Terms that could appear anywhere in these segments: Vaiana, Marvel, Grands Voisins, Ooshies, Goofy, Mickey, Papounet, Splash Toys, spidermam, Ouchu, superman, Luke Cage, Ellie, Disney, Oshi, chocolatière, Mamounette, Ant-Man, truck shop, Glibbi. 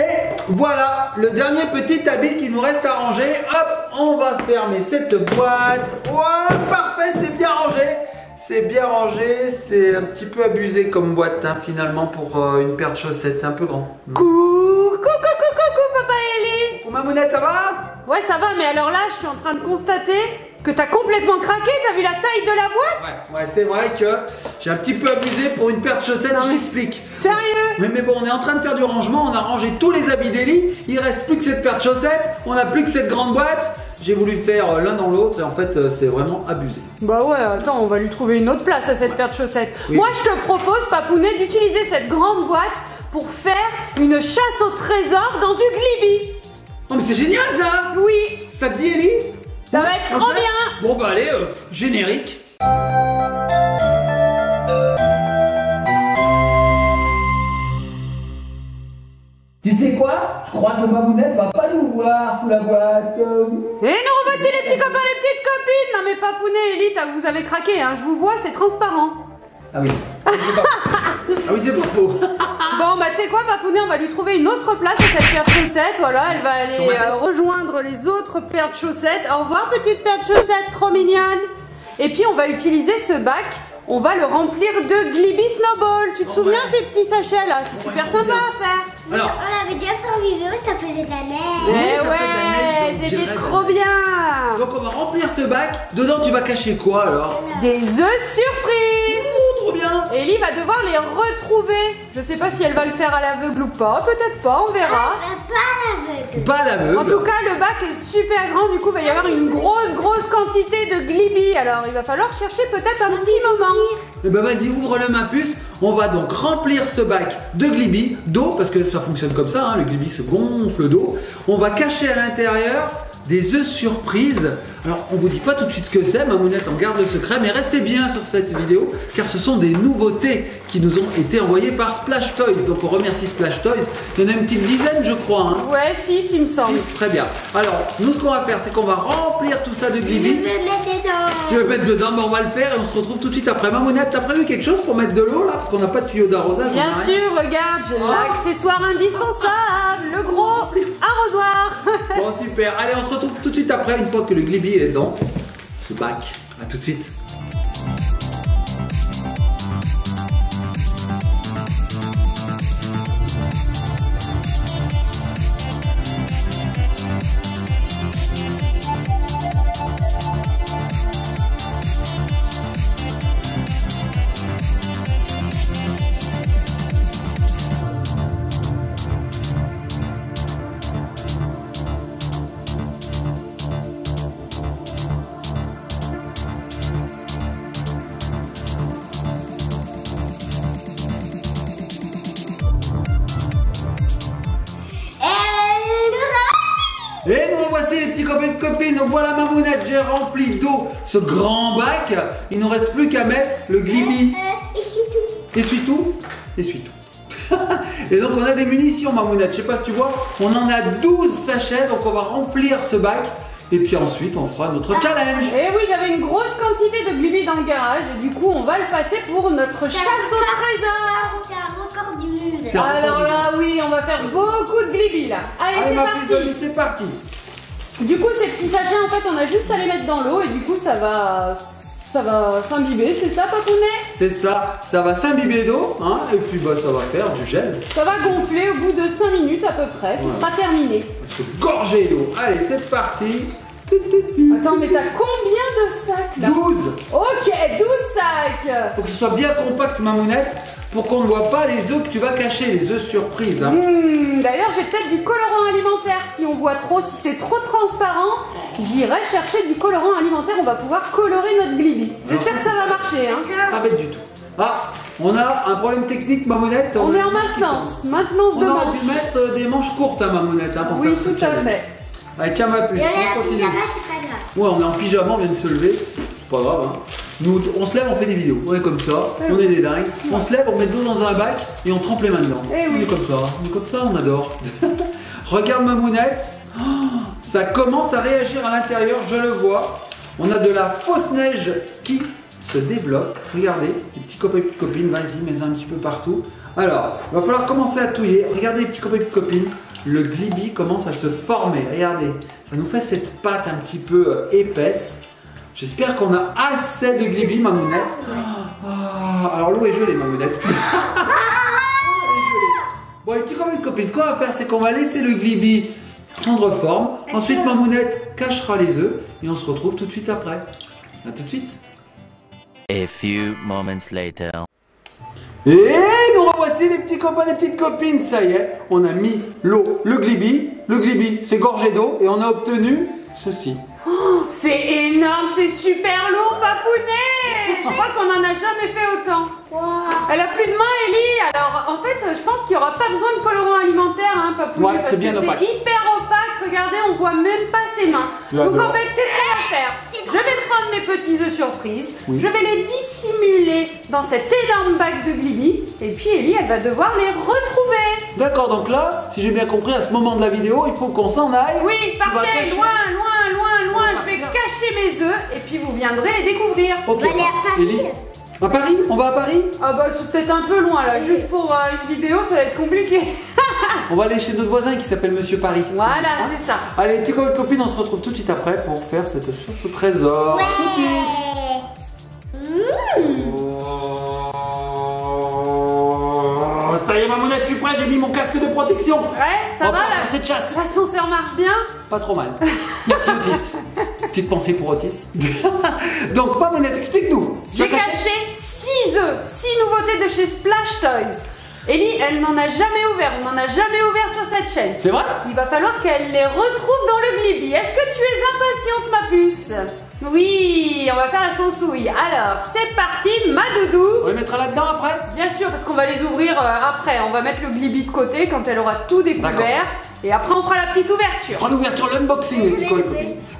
Et voilà le dernier petit habit qui nous reste à ranger. Hop, on va fermer cette boîte. Ouais, parfait, c'est bien rangé. C'est bien rangé, c'est un petit peu abusé comme boîte hein, finalement pour une paire de chaussettes, c'est un peu grand. Coucou papa Ellie. Coucou Mamounette, ça va? Ouais ça va, mais alors là je suis en train de constater que t'as complètement craqué, t'as vu la taille de la boîte? Ouais, c'est vrai que j'ai un petit peu abusé pour une paire de chaussettes, je t'explique. Sérieux? Mais bon, on est en train de faire du rangement, on a rangé tous les habits d'Ellie, il reste plus que cette paire de chaussettes, on a plus que cette grande boîte. J'ai voulu faire l'un dans l'autre et en fait c'est vraiment abusé. Bah ouais, attends, on va lui trouver une autre place à cette paire de chaussettes. Oui. Moi je te propose, Papounet, d'utiliser cette grande boîte pour faire une chasse au trésor dans du Glibbi. Oh mais c'est génial ça. Oui. Ça te dit Ellie? Ça va être trop bien. Bon bah allez, générique. Tu sais quoi? Je crois que Mamounette va pas nous voir sous la boîte. Et nous revoici les petits copains, les petites copines. Non mais Papounet, Ellie, vous avez craqué, hein. Je vous vois, c'est transparent. Ah oui. Ah oui, c'est pas faux. Bon bah tu sais quoi Papounet, on va lui trouver une autre place à cette paire de chaussettes. Voilà, elle va aller rejoindre les autres paires de chaussettes. Au revoir petite paire de chaussettes, trop mignonne. Et puis on va utiliser ce bac. On va le remplir de Glibbi Snowball. Tu te souviens ces petits sachets là? C'est super sympa à faire. Alors, on l'avait déjà fait en vidéo, ça faisait de la neige. Ouais, c'était trop bien. Donc on va remplir ce bac. Dedans tu vas cacher quoi alors? Des œufs surprises. Ouh, trop bien. Ellie va devoir les retrouver. Je sais pas si elle va le faire à l'aveugle ou pas. Peut-être pas, on verra. Pas à l'aveugle. En tout cas le bac est super grand. Du coup il va y avoir une grosse quantité de Glibbi. Alors il va falloir chercher peut-être un petit moment. Et bah vas-y, ouvre le ma puce. On va donc remplir ce bac de Glibbi d'eau, parce que ça fonctionne comme ça hein, le Glibbi se gonfle d'eau. On va cacher à l'intérieur des œufs surprises. Alors on vous dit pas tout de suite ce que c'est, Mamounette en garde le secret, mais restez bien sur cette vidéo car ce sont des nouveautés qui nous ont été envoyées par Splash Toys. Donc on remercie Splash Toys, il y en a une petite dizaine je crois hein. Ouais si il me semble. Très bien, alors nous ce qu'on va faire c'est qu'on va remplir tout ça de Glibbi. Tu veux mettre dedans, mais on va le faire et on se retrouve tout de suite après. Mamounette, t'as prévu quelque chose pour mettre de l'eau là? Parce qu'on n'a pas de tuyau d'arrosage. Bien sûr, regarde, j'ai l'accessoire indispensable, le gros arrosoir. Bon super, allez on se retrouve tout de suite après une fois que le Glibbi est dans ce bac. A tout de suite. Donc voilà Mamounette, j'ai rempli d'eau ce grand bac. Il nous reste plus qu'à mettre le Glibbi. Essuie tout. Et donc on a des munitions Mamounette, je sais pas si tu vois. On en a 12 sachets, donc on va remplir ce bac. Et puis ensuite on fera notre challenge. Et oui, j'avais une grosse quantité de Glibbi dans le garage. Et du coup on va le passer pour notre chasse au trésor. C'est un record du monde. Alors là oui, on va faire beaucoup de Glibbi là. Allez c'est parti. Du coup ces petits sachets en fait on a juste à les mettre dans l'eau et du coup ça va s'imbiber, c'est ça Papounet? C'est ça, ça va s'imbiber d'eau hein, et puis bah ça va faire du gel. Ça va gonfler au bout de 5 minutes à peu près, ce sera terminé. On va se gorger d'eau, allez c'est parti. Attends mais t'as combien de sacs là? 12. Ok, 12 sacs. Faut que ce soit bien compact Mamounette pour qu'on ne voit pas les œufs que tu vas cacher, les œufs surprises. Hein. D'ailleurs j'ai peut-être du colorant alimentaire, si on voit trop, si c'est trop transparent, j'irai chercher du colorant alimentaire, on va pouvoir colorer notre Glibbi. J'espère que ça va marcher. Hein. Pas bête du tout. Ah, on a un problème technique Mamounette. On est en maintenance, de manches. On aurait dû mettre des manches courtes hein, Mamounette. Hein, pour oui faire tout à fait. Allez tiens ma puce, on continue. Ouais on est en pyjama, on vient de se lever, c'est pas grave hein. Nous, on se lève, on fait des vidéos, on est comme ça, on est des dingues, on se lève, on met de l'eau dans un bac et on trempe les mains dedans. On est comme ça, on adore. Regarde Mamounette, oh, ça commence à réagir à l'intérieur, je le vois. On a de la fausse neige qui se développe. Regardez, les petits copains et petites copines, vas-y, mets-en un petit peu partout. Alors, il va falloir commencer à touiller. Regardez les petits copains et petites copines, le Glibbi commence à se former. Regardez, ça nous fait cette pâte un petit peu épaisse. J'espère qu'on a assez de Glibbi, Mamounette. Oh, alors l'eau est gelée, Mamounette. Bon, les petits copains et petites copines, ce qu'on va faire, c'est qu'on va laisser le Glibbi prendre forme. Ensuite, Mamounette cachera les œufs et on se retrouve tout de suite après. A tout de suite. A few moments later. Et nous revoici les petits copains, les petites copines. Ça y est, on a mis l'eau, le Glibbi. Le Glibbi s'est gorgé d'eau et on a obtenu ceci. Oh, c'est énorme, c'est super lourd, Papounet. Je crois qu'on n'en a jamais fait autant. Wow. Elle a plus de main, Ellie. Alors, en fait, je pense qu'il n'y aura pas besoin de colorant alimentaire, hein, Papounet, ouais, parce que c'est hyper opaque. Regardez, on voit même pas ses mains. Donc, en fait, qu'est-ce qu'on va faire? Je vais prendre mes petits œufs surprises. Oui. Je vais les dissimuler dans cette énorme bague de Glibbi. Et puis, Ellie, elle va devoir les retrouver. D'accord, donc là, si j'ai bien compris, à ce moment de la vidéo, il faut qu'on s'en aille. Oui, partez, loin. Je vais cacher mes œufs et puis vous viendrez les découvrir. Okay. On va aller à Paris. Ellie. À Paris? On va à Paris? Ah bah c'est peut-être un peu loin là, juste pour une vidéo ça va être compliqué. On va aller chez notre voisin qui s'appelle Monsieur Paris. Voilà, hein, c'est ça. Allez, petits copains et copines, on se retrouve tout de suite après pour faire cette chasse au trésor. Ouais. Tout de suite. Oh, ça y est, Mamounette, je suis prêt, j'ai mis mon casque de protection. Ouais, ça va là? Cette chasse. La sincère marche bien? Pas trop mal. Merci Otis. Petite pensée pour Otis. Donc Mamounette, explique-nous. J'ai caché 6 œufs, 6 nouveautés de chez Splash Toys. Ellie, elle n'en a jamais ouvert, on n'en a jamais ouvert sur cette chaîne. C'est vrai? Il va falloir qu'elle les retrouve dans le Glibbi. Est-ce que tu es impatiente, ma puce? Oui, on va faire la sansouille. Alors, c'est parti, ma doudou. On les mettra là-dedans après? Bien sûr, parce qu'on va les ouvrir après. On va mettre le Glibbi de côté quand elle aura tout découvert. Et après, on fera la petite ouverture. On fera l'ouverture, l'unboxing.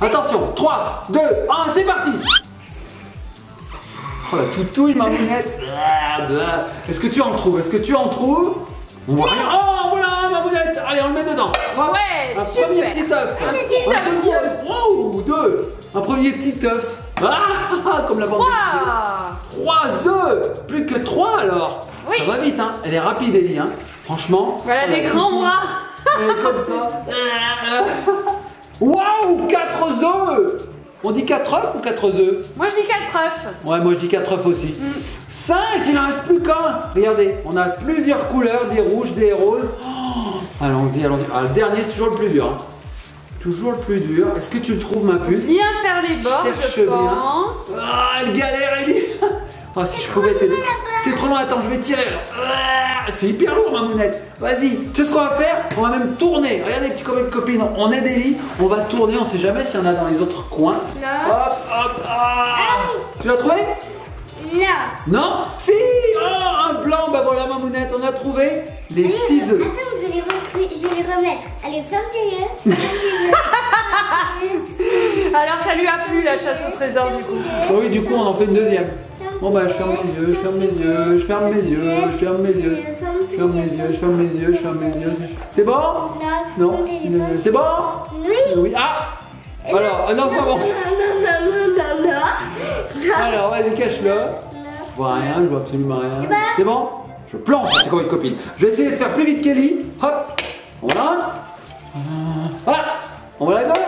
Attention, 3, 2, 1, c'est parti. Oh la toutouille, Mamounette. Est-ce que tu en trouves? On voit rien. Oh voilà, Mamounette. Allez, on le met dedans. Ouais, un super. Premier petit œuf. Un petit œuf. Wow, deux. Un premier petit œuf. Ah, comme la bande. Trois œufs. Plus que 3 alors. Oui. Ça va vite, hein. Elle est rapide, Ellie, hein. Franchement. Voilà des grands bras. Comme ça. Waouh, 4 œufs. On dit 4 œufs ou 4 œufs? Moi je dis 4 œufs. Ouais, moi je dis 4 œufs aussi. 5, il en reste plus qu'un. Regardez, on a plusieurs couleurs, des rouges, des roses. Oh, allons-y, allons-y. Ah, le dernier, c'est toujours le plus dur. Hein. Toujours le plus dur. Est-ce que tu le trouves, ma puce? Viens faire les bords, je pense. Ah, elle galère, elle est... Oh, si je pouvais t'aider. C'est trop loin, attends, je vais tirer. C'est hyper lourd, Mamounette. Vas-y, tu sais ce qu'on va faire? On va même tourner. Regardez, petits copains et copines, on aide Ellie. On va tourner, on sait jamais s'il y en a dans les autres coins. Non. Hop, hop, tu l'as trouvé? Non. Non? Si. Oh, un blanc, bah voilà, Mamounette, on a trouvé les 6 œufs. Attends, je vais les remettre. Allez, ferme tes œufs. Alors, ça lui a plu la chasse au trésor, du coup. Oh, oui, du coup, on en fait une deuxième. Bon bah je ferme les yeux, je ferme les yeux, je ferme les yeux, je ferme les yeux, je ferme les yeux, je ferme les yeux, je ferme les yeux. C'est bon? Non. C'est bon? Oui. Ah! Alors, non, pas bon. Alors, vas-y, cache-le. Je vois rien, je vois absolument rien. C'est bon? Je plonge, c'est comme une copine. Je vais essayer de faire plus vite qu'Ellie. Hop! On va là. Voilà! On va là-dedans?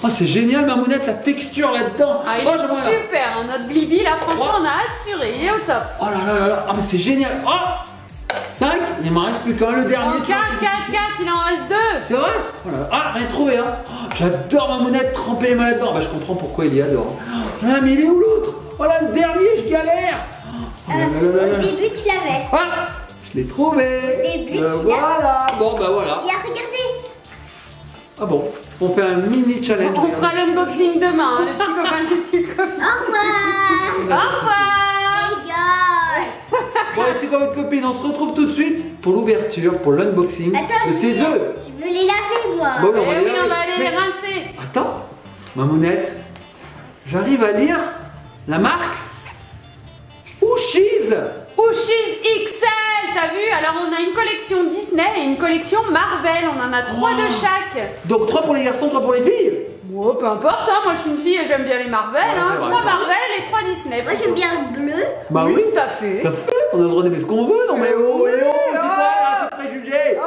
Oh, c'est génial, Mamounette, la texture là-dedans. Ah, il est super, hein, notre Glibbi, là, franchement, on a assuré, il est au top. Oh là là là là, ah, mais c'est génial. Oh, 5, il m'en reste plus qu'un, le dernier. 4, il en reste 2. C'est vrai? Oh là là. Ah, rien trouvé, hein. Oh, j'adore, Mamounette, tremper les mains là-dedans. Bah, je comprends pourquoi il y adore. Oh, là, mais il est où l'autre? Oh là, le dernier, je galère. Oh, là, là, là. Au début, tu l'avais. Ah, je l'ai trouvé. Au début, voilà, bon, bah voilà. Il a regardé. Ah bon, on fait un mini challenge. On fera l'unboxing demain, hein, les petits copains, les petites copines. Au revoir. Au revoir. Bon, les petits copains et copines, on se retrouve tout de suite pour l'ouverture, pour l'unboxing de ces œufs. Je veux les laver, moi. Bon, on va on va aller les rincer. Attends, Mamounette, j'arrive à lire la marque Ooshies. Ooshies XL, t'as vu? Alors on a une collection Disney et une collection Marvel, on en a 3 de chaque. Donc 3 pour les garçons, 3 pour les filles? Oh, peu importe, hein, moi je suis une fille et j'aime bien les Marvel, ouais, hein, 3 Marvel et 3 Disney. Moi j'aime bien le bleu. Bah oui, t'as fait, on a le droit d'aimer ce qu'on veut, non mais oh, et oh, c'est quoi là, c'est préjugé. Oh.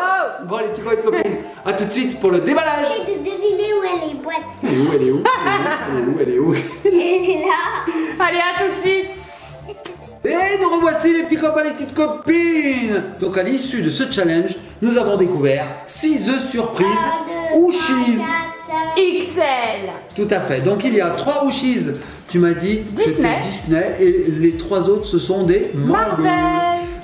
Bon, les petits copains et copines, à tout de suite pour le déballage. J'ai de deviner où elle est, boîte. Elle est où Elle est là. Allez, à tout de suite. Et nous revoici les petits copains et les petites copines. Donc à l'issue de ce challenge, nous avons découvert 6 œufs surprises Ooshies XL. Tout à fait, donc il y a 3 Ooshies. Tu m'as dit Disney. Disney et les 3 autres ce sont des Marvel.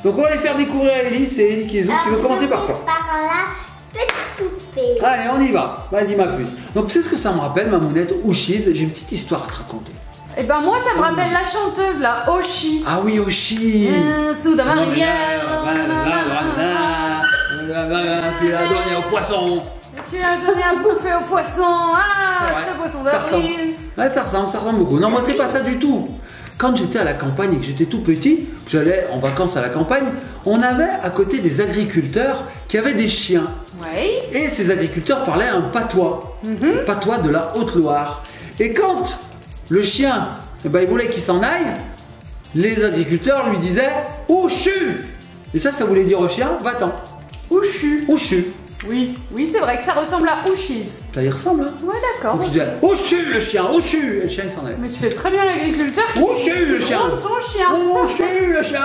Donc on va les faire découvrir à Ellie, c'est Ellie qui les autres. Tu veux commencer par quoi? Par la petite poupée. Allez, on y va, vas-y ma puce. Donc tu sais ce que ça me rappelle, Mamounette, Ooshies? J'ai une petite histoire à te raconter. Et ben moi ça me rappelle la chanteuse là, Oshi. Ah oui, Oshi. Soudain rivière. Tu l'as donné au poisson. Tu l'as donné à bouffer au poisson. Ah ouais, ce poisson d'avril. Ouais, ça ressemble beaucoup. Non, moi c'est pas ça du tout. Quand j'étais à la campagne et que j'étais tout petit, j'allais en vacances à la campagne, on avait à côté des agriculteurs qui avaient des chiens. Ouais. Et ces agriculteurs parlaient un patois. Un patois de la Haute-Loire. Et quand le chien, il voulait qu'il s'en aille, les agriculteurs lui disaient « Ouchu !» Et ça voulait dire au chien « Va-t'en ». « Ouchu ». « Ouchu ». Oui, oui, c'est vrai que ça ressemble à Ooshies. Ça y ressemble, hein? Ouais, d'accord. Tu dis « Ouchu !» le chien, « Ouchu !» Et le chien, il s'en allait. Mais tu fais très bien l'agriculteur qui demande son chien. « Ouchu le chien !»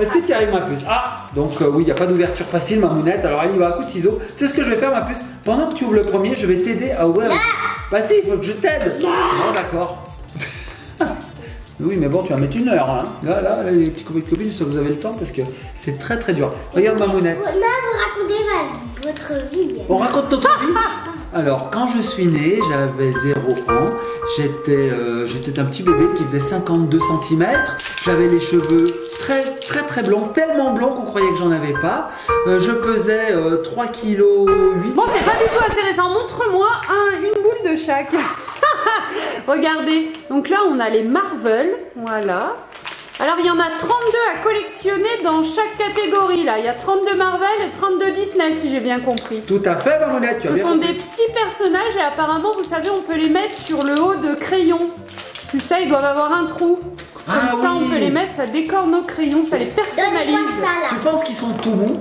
Est-ce que tu y arrives, ma puce? Ah, donc oui, il n'y a pas d'ouverture facile, Mamounette. Alors, elle y va à coup de ciseaux. Tu sais ce que je vais faire, ma puce? Pendant que tu ouvres le premier, je vais t'aider à ouvrir... Bah si, il faut que je t'aide. Yeah. Bon, d'accord. Oui, mais bon, tu vas mettre une heure. Hein. Là, les petits copains et copines, si vous avez le temps, parce que c'est très très dur. Regarde Mamounette. Là, vous racontez votre vie. On raconte notre vie. Alors, quand je suis née, j'avais 0 ans. J'étais un petit bébé qui faisait 52 cm. J'avais les cheveux très très très blonds, tellement blonds qu'on croyait que j'en avais pas. Je pesais 3,8 kg. Bon, c'est pas du tout intéressant. Montre-moi une boule de chaque. Regardez, donc là on a les Marvel, voilà. Alors il y en a 32 à collectionner dans chaque catégorie là. Il y a 32 Marvel et 32 Disney si j'ai bien compris. Tout à fait Mamounette, tu as bien compris. Ce sont des petits personnages et apparemment vous savez on peut les mettre sur le haut de crayon. Tu sais ils doivent avoir un trou. Comme ça on peut les mettre, ça décore nos crayons, ça les personnalise. Tu penses qu'ils sont tout mous?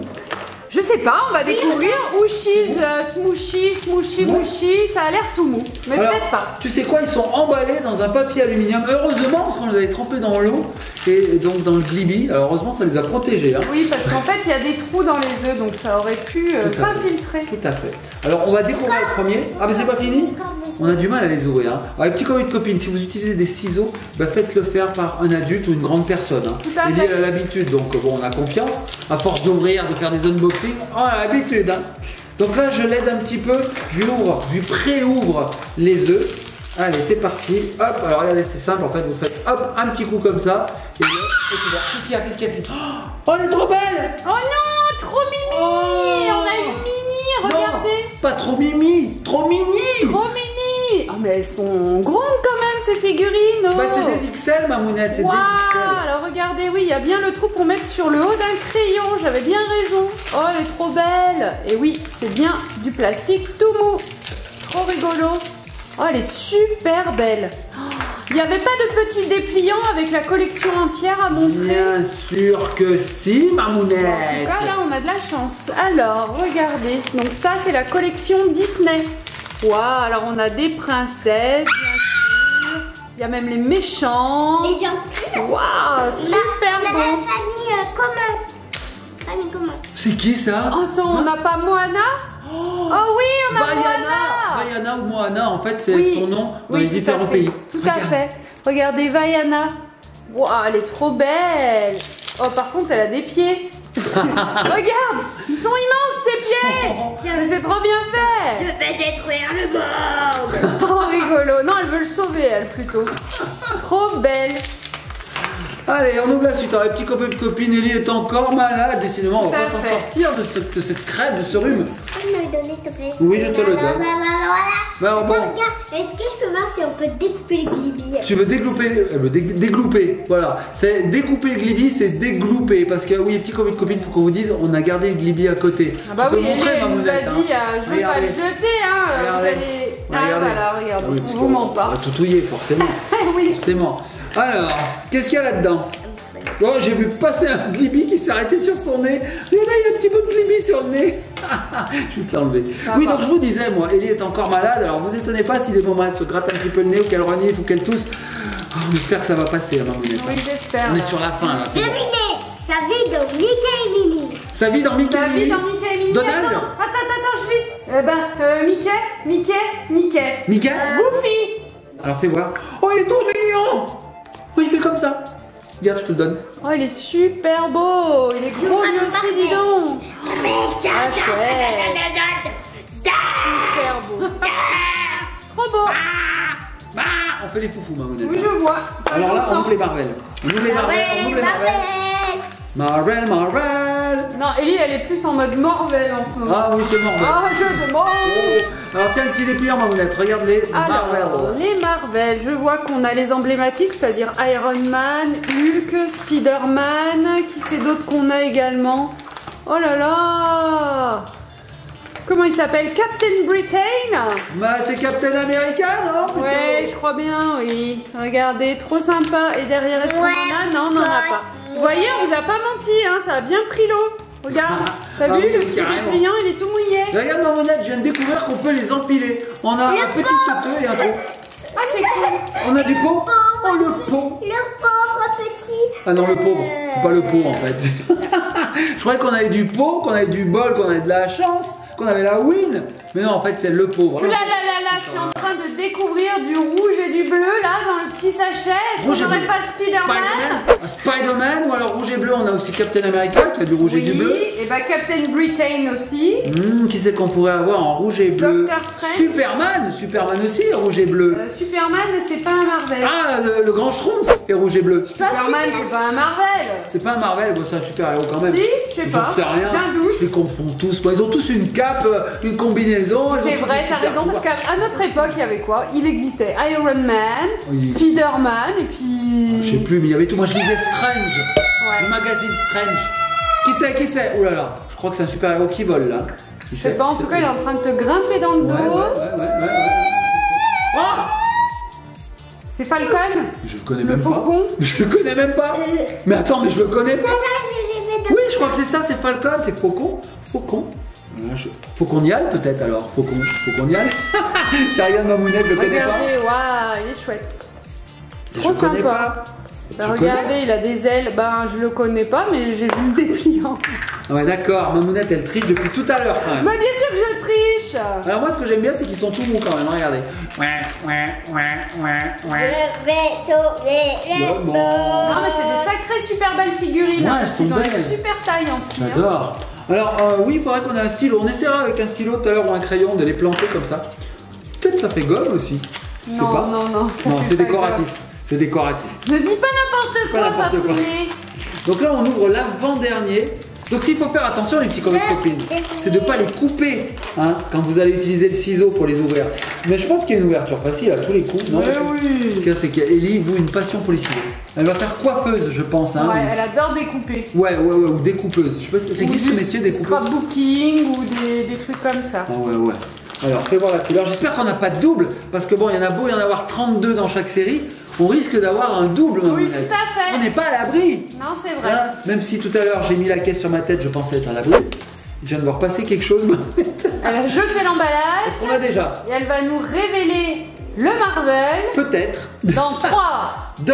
Je sais pas, on va découvrir Ooshies, Smooshy, ça a l'air tout mou, mais peut-être pas. Tu sais quoi, ils sont emballés dans un papier aluminium, heureusement parce qu'on les avait trempés dans l'eau et donc dans le Glibbi, heureusement ça les a protégés. Hein. Oui, parce qu'en fait il y a des trous dans les œufs, donc ça aurait pu s'infiltrer. Tout à fait. Alors on va découvrir le premier. Ah mais c'est pas fini? On a du mal à les ouvrir. Hein. Alors les petits copains et copines, si vous utilisez des ciseaux, faites-le faire par un adulte ou une grande personne. Hein. Tout à fait. Elle a l'habitude, donc bon, on a confiance. À force d'ouvrir, de faire des unboxings, on a l'habitude. Hein. Donc là, je l'aide un petit peu. Je lui pré-ouvre les œufs. Allez, c'est parti. Hop, alors regardez, c'est simple. En fait, vous faites hop, un petit coup comme ça. Et là, qu'est-ce qu'il y a? Oh, elle est trop belle! Oh non, trop mimi! Oh, on a une mini, regardez! Non, pas trop mimi, trop mini! Trop mini! Oh mais elles sont grandes quand même ces figurines. Oh. Bah c'est des XL Mamounette, c'est des XL. Alors regardez, oui, il y a bien le trou pour mettre sur le haut d'un crayon, j'avais bien raison. Oh elle est trop belle. Et oui, c'est bien du plastique tout mou. Trop rigolo. Oh elle est super belle. Il n'y avait pas de petit dépliant avec la collection entière à montrer? Bien sûr que si Mamounette. En tout cas là on a de la chance. Alors regardez, donc ça c'est la collection Disney. Wow, alors on a des princesses, bien sûr. Il y a même les méchants. Les gentils. Waouh, super beau. La famille commun. C'est qui ça? Attends, on n'a pas Moana? Oh oui, on a Vaiana. Vaiana ou Moana, en fait, c'est son nom dans les différents pays. Tout à fait. Regardez Vaiana. Waouh, elle est trop belle. Oh, par contre, elle a des pieds. Regarde, ils sont immenses ces pieds. C'est trop bien fait. Je vais détruire le monde. Trop rigolo. Non, elle veut le sauver elle plutôt. Trop belle. Allez, on ouvre la suite. Alors, les petits copains et copines, Ellie est encore malade. Décidément, on va s'en sortir de cette crève, de ce rhume. Tu peux me le donner, s'il te plaît? Oui, je te le donne. Alors, bon. Regarde, est-ce que je peux voir si on peut découper le Glibbi? Tu veux déglouper? Déglouper, voilà. C'est découper le Glibbi, c'est déglouper. Parce que, oui, les petits copains et copines, il faut qu'on vous dise, on a gardé le Glibbi à côté. Ah, bah oui, Ellie nous a dit, je vais pas le jeter, hein. Vous allez. Ah, voilà, regarde, on vous ment pas. On va tout touiller, forcément. Oui. Forcément. Alors, qu'est-ce qu'il y a là-dedans? Oh, j'ai vu passer un Glibbi qui s'est arrêté sur son nez. Regardez, il y a un petit peu de Glibbi sur le nez. Je vais te l'enlever. Oui, donc je vous disais, moi, Ellie est encore malade. Alors, vous étonnez pas si des moments elle se gratte un petit peu le nez ou qu'elle renifle ou qu'elle tousse. Oh, j'espère que ça va passer, la Mamounette. Oui, j'espère. On est sur la fin, là. Devinez, ça vit dans Mickey et Minnie. Ça vit dans Mickey et Minnie. Ça vit dans Mickey et Minnie. Donald? Attends, je vis. Mickey. Goofy. Alors fais voir. Oh, il est trop mignon. Oui, il fait comme ça. Regarde, je te le donne. Oh, il est super beau. Il est gros lui aussi, dis donc. Super beau. Trop beau. On fait les foufous, Mamounette. Oui, je vois. Alors là, on ouvre les Marvel. Marvel. Non, Ellie, elle est plus en mode Marvel en ce moment. Ah oui, c'est Marvel. Ah, je demande. Alors tiens, le petit dépliant, Mamounette, regarde les Marvel. Alors, les Marvel, je vois qu'on a les emblématiques, c'est-à-dire Iron Man, Hulk, Spider-Man, qui c'est d'autres qu'on a également? Oh là là! Comment il s'appelle? Captain Britain? Bah, c'est Captain America, non? Plutôt. Ouais, je crois bien, oui. Regardez, trop sympa. Et derrière, est-ce qu'on en a? Non, on n'en a pas. Vous voyez, on vous a pas menti, hein, ça a bien pris l'eau. Regarde, t'as vu le petit dépliant, il est tout mouillé. Regarde, Mamounette, je viens de découvrir qu'on peut les empiler. On a un petit toteux et un pot. Ah, c'est cool. On a du pot. Oh, le pot. Le pauvre petit. Ah non, le pauvre, c'est pas le pot en fait. Je croyais qu'on avait du pot, qu'on avait du bol, qu'on avait de la chance, qu'on avait la win. Mais non, en fait, c'est le pauvre. Là, je suis en train de découvrir du rouge et du bleu, là, dans le petit sachet. Est-ce qu'on n'aurait pas Spider-Man? Spider-Man, ou alors rouge et bleu, on a aussi Captain America, qui a du rouge et du bleu. Et bah Captain Britain aussi. Qui c'est qu'on pourrait avoir en rouge et bleu? Superman aussi, rouge et bleu. Superman, c'est pas un Marvel. Ah, le grand Schtroumpf, c'est rouge et bleu. Superman, c'est pas un Marvel. C'est pas un Marvel, bon, c'est un super-héros quand même. Si, je sais pas. J'en sais rien. Ils confondent tous. Ils ont tous une cape, une combinaison. C'est vrai, t'as raison, parce qu'à notre époque, il y avait quoi? Il existait Iron Man, Spider-Man, et puis... Je sais plus, mais il y avait tout. Moi, je lisais Strange, le magazine Strange. Qui c'est? Ouh là là, je crois que c'est un super-héros qui vole, là. Je sais pas, en tout cas, il est en train de te grimper dans le dos. Oh, c'est Falcon? Je le connais même pas. Je le connais même pas. Mais attends, mais je le connais pas. Oui, je crois que c'est ça, c'est Falcon, c'est Faucon. Faut qu'on y aille peut-être alors, faut qu'on y aille. Regarde, Mamounette, je le connais pas. Regardez, waouh, il est chouette. Trop sympa. Regardez, il a des ailes, ben je le connais pas, mais j'ai vu le dépliant. Ouais, d'accord, Mamounette elle triche depuis tout à l'heure quand même. Bah, bien sûr que je triche. Alors moi ce que j'aime bien c'est qu'ils sont tout mous quand même, regardez. Ouais. Je vais sauver le monde. Non mais c'est de sacrées super belles figurines. Ouais, elles sont belles. Ils ont une super taille en dessous. J'adore. Alors oui, il faudrait qu'on ait un stylo. On essaiera avec un stylo tout à l'heure ou un crayon de les planter comme ça. Peut-être ça fait gomme aussi. Je sais pas. Non. Non, c'est décoratif. C'est décoratif. Ne dis pas n'importe quoi, Papounet. Donc là, on ouvre l'avant-dernier. Donc il faut faire attention, les petits copains et copines. C'est de ne pas les couper quand vous allez utiliser le ciseau pour les ouvrir. Mais je pense qu'il y a une ouverture facile à tous les coups. Non, oui. C'est qu'Ellie voue une passion pour les ciseaux. Elle va faire coiffeuse, je pense. Hein, ouais, elle adore découper. Ouais, ou découpeuse. Je sais pas si c'est qui ce métier, découpeuse. Scrapbooking ou des trucs comme ça. Ah ouais. Alors, fais voir la couleur. J'espère qu'on n'a pas de double, parce que bon, il y en a beau y en avoir 32 dans chaque série. On risque d'avoir un double. Oui, tout à fait. On n'est pas à l'abri. Non, c'est vrai. Voilà. Même si tout à l'heure j'ai mis la caisse sur ma tête, je pensais être à l'abri. Je viens de voir passer quelque chose. Elle a jeté l'emballage. Est-ce qu'on a déjà? Et elle va nous révéler le Marvel. Peut-être. Dans 3, 2,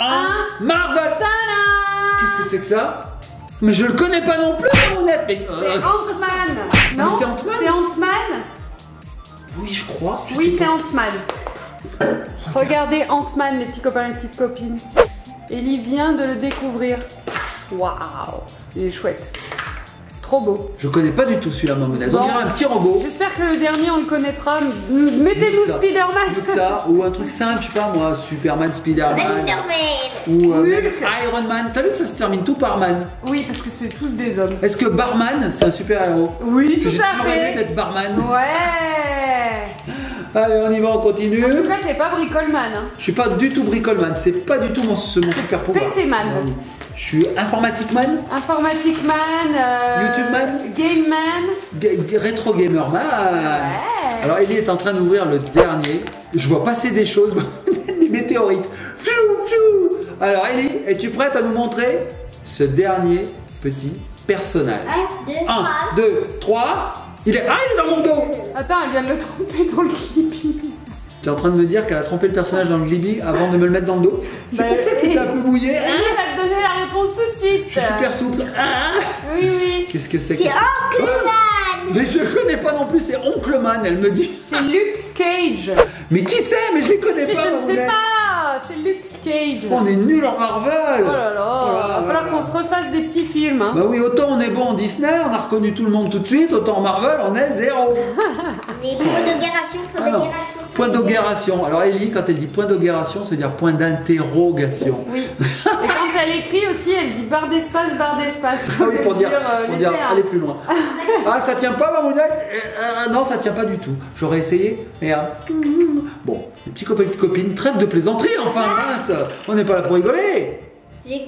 1, Marvel. Qu'est-ce que c'est que ça? Mais je le connais pas non plus, Mamounette. C'est Ant-Man. Non, c'est Ant-Man. Oui, je crois. Oui, c'est Ant-Man. Regardez Ant-Man, les petits copains et les petites copines. Ellie vient de le découvrir. Waouh, il est chouette. Trop beau. Je connais pas du tout celui-là, Mamounette. Bon. On dirait un petit robot. J'espère que le dernier, on le connaîtra. Mettez-nous Spider-Man. Ou un truc simple, je sais pas moi. Superman, Spider-Man. Ou Iron Man. T'as vu que ça se termine tout par man? Oui, parce que c'est tous des hommes. Est-ce que Barman, c'est un super-héros? Oui, tout à fait. J'ai toujours rêvé d'être barman. Ouais. Allez, on y va, on continue. En tout cas, t'es pas bricolman. Hein. Je suis pas du tout bricolman. C'est pas du tout mon super pouvoir. PC-man. Je suis informatic man, YouTube man, game man, rétro gamer man. Ouais. Alors Ellie est en train d'ouvrir le dernier. Je vois passer des choses, des météorites. Alors Ellie, es-tu prête à nous montrer ce dernier petit personnage? 1, 2, 3. Il est... Ah, il est dans mon dos. Attends, elle vient de le tromper dans le Glibbi. Tu es en train de me dire qu'elle a trompé le personnage dans le Glibbi avant de me le mettre dans le dos? C'est bah, pour ça que c'était un peu mouillé. La réponse tout de suite. Je suis super souple. Ah oui, oui. Qu'est-ce que c'est? C'est Oncle Man. Mais je connais pas non plus, c'est Oncle Man, elle me dit. C'est Luke Cage. Mais qui c'est? Mais je les connais pas. Je ne sais pas, c'est Luke Cage. On est nuls en Marvel. Oh là là, il va falloir qu'on se refasse des petits films. Hein. Bah oui, autant on est bon en Disney, on a reconnu tout le monde tout de suite, autant en Marvel, on est zéro. Les point d'ogération. Alors Ellie, quand elle dit point d'ogération, ça veut dire point d'interrogation. Oui. Et quand elle écrit aussi, elle dit barre d'espace. Ah oui, pour dire aller plus loin. Ah, ça tient pas, Mamounette? Non, ça tient pas du tout. J'aurais essayé. Et bon, les petits copains et petites copines, trêve de plaisanterie, enfin, mince. On n'est pas là pour rigoler.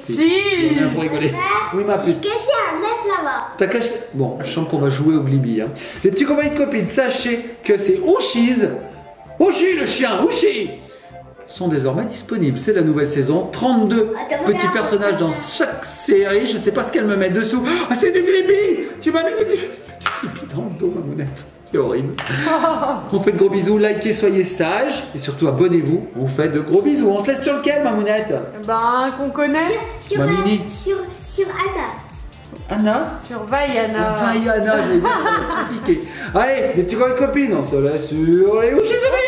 Si, on est là pour rigoler. Oui, ma puce. J'ai caché un œuf là-bas. T'as caché? Bon, je sens qu'on va jouer au Glibbi. Hein. Les petits copains et petites copines, sachez que c'est Ooshies. Oshi le chien, Oshi sont désormais disponibles. C'est la nouvelle saison. 32 petits personnages dans chaque série. Je sais pas ce qu'elle me met dessous. Ah, c'est du Glibbi. Tu m'as mis du Glibbi dans le dos, Mamounette. C'est horrible. On fait de gros bisous. Likez, soyez sages. Et surtout, abonnez-vous. On fait de gros bisous. On se laisse sur lequel, Mamounette? Ben, qu'on connaît. Sur Anna. Anna? Sur Vaiana. Vaiana, j'ai dit, ça va être compliqué. Allez, les petits copains et copines, on se laisse sur les Ooshies.